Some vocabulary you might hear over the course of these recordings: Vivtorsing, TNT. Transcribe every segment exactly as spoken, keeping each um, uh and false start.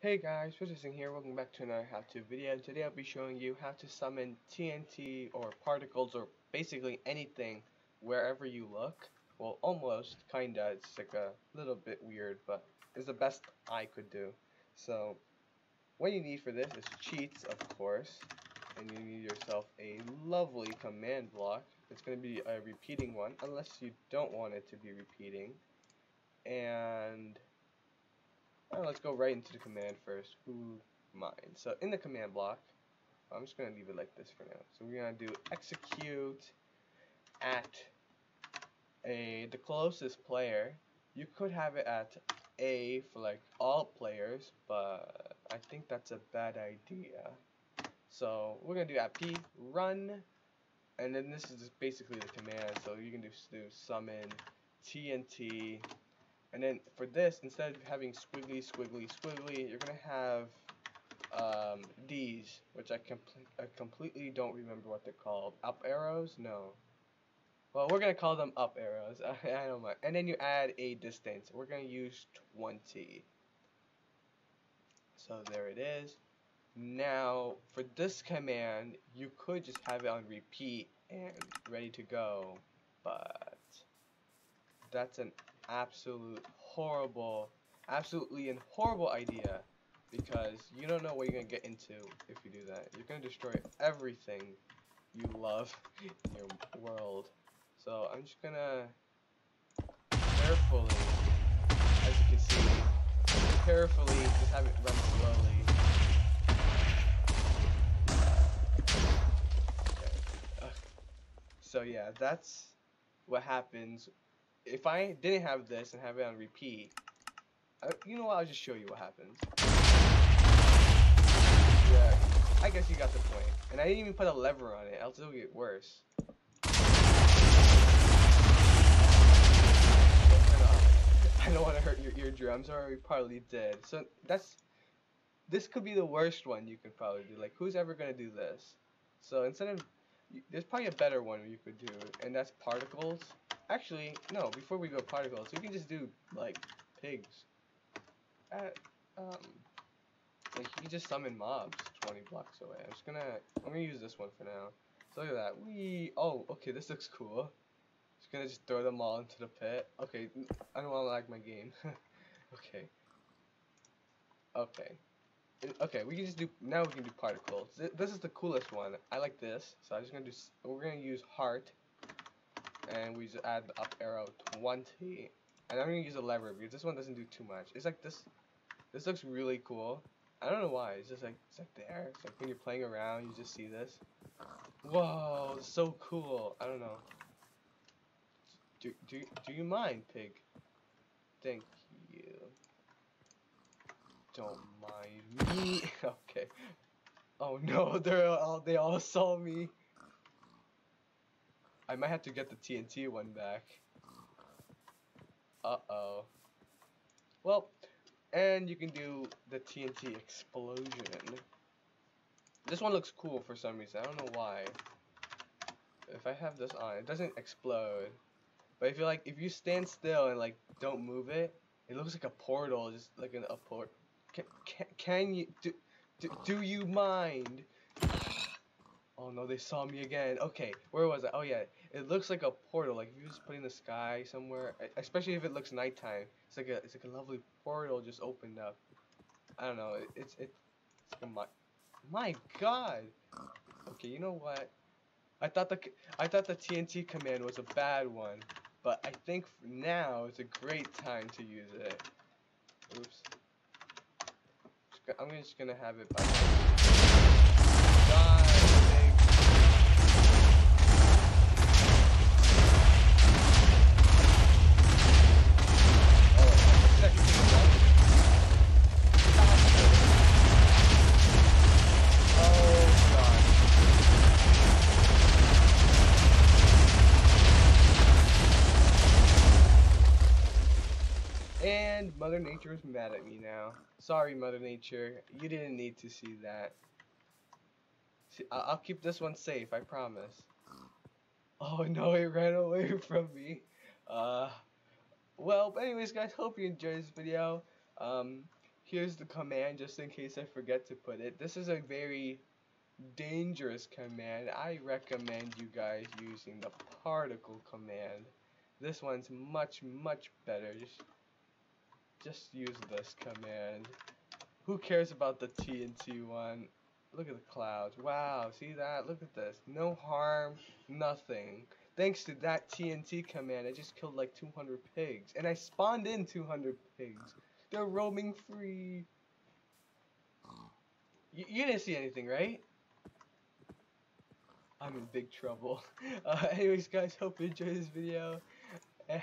Hey guys, Vivtorsing here, welcome back to another how-to video. Today I'll be showing you how to summon T N T or particles or basically anything wherever you look. Well, almost, kinda, it's like a little bit weird, but it's the best I could do. So, what you need for this is cheats, of course, and you need yourself a lovely command block. It's going to be a repeating one, unless you don't want it to be repeating, and... Well, let's go right into the command first. Who minds? So in the command block, I'm just going to leave it like this for now. So we're going to do execute at a the closest player. You could have it at A for like all players, but I think that's a bad idea. So we're going to do at P, run, and then this is just basically the command. So you can do, do summon T N T. And then for this, instead of having squiggly, squiggly, squiggly, you're going to have um, these, which I, com I completely don't remember what they're called. Up arrows? No. Well, we're going to call them up arrows. I don't mind. And then you add a distance. We're going to use twenty. So there it is. Now, for this command, you could just have it on repeat and ready to go, but that's an absolute horrible, absolutely an horrible idea, because you don't know what you're going to get into if you do that. You're going to destroy everything you love in your world. So I'm just going to carefully, as you can see, carefully just have it run slowly. Okay. So yeah, that's what happens. If I didn't have this and have it on repeat, I, you know what, I'll just show you what happens. Yeah, I guess you got the point. And I didn't even put a lever on it, else it'll get worse. I don't want to hurt your eardrums, or we probably did. So that's, this could be the worst one you could probably do. Like, who's ever going to do this? So instead of, there's probably a better one you could do, and that's particles. Actually, no, before we go particles, we can just do, like, pigs. At, um, like, you can just summon mobs twenty blocks away. I'm just gonna, I'm gonna use this one for now. So look at that. We oh, okay, this looks cool. Just gonna just throw them all into the pit. Okay, I don't want to lag my game. okay. Okay. Okay, we can just do, now we can do particles. This is the coolest one. I like this, so I'm just gonna do, we're gonna use heart. And we just add the up arrow twenty, and I'm gonna use a lever because this one doesn't do too much. It's like this. This looks really cool. I don't know why. It's just like it's like there. It's like when you're playing around, you just see this. Whoa, it's so cool. I don't know. Do do do you mind, pig? Thank you. Don't mind me. Okay. Oh no, they're all they all saw me. I might have to get the T N T one back. Uh-oh. Well, and you can do the T N T explosion. This one looks cool for some reason. I don't know why. If I have this on, it doesn't explode. But if you like, if you stand still and like don't move it, it looks like a portal, just like an a port. Can, can can you do do, do you mind? Oh no, they saw me again. Okay, where was I? Oh yeah, it looks like a portal. Like if you just put in the sky somewhere, especially if it looks nighttime, it's like a it's like a lovely portal just opened up. I don't know. It, it's it, it's like my my God. Okay, you know what? I thought the I thought the T N T command was a bad one, but I think now it's a great time to use it. Oops. I'm just gonna have it by. God. And Mother Nature is mad at me now. Sorry, Mother Nature. You didn't need to see that. See, I I'll keep this one safe, I promise. Oh no, it ran away from me. Uh, well, but anyways, guys, hope you enjoyed this video. Um, Here's the command, just in case I forget to put it. This is a very dangerous command. I recommend you guys using the particle command. This one's much, much better. Just, just use this command. Who cares about the T N T one? Look at the clouds. Wow, see that? Look at this. No harm, nothing. Thanks to that T N T command, I just killed like two hundred pigs. And I spawned in two hundred pigs. They're roaming free. You, you didn't see anything, right? I'm in big trouble. Uh, anyways, guys, hope you enjoyed this video.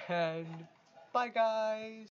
And bye, guys.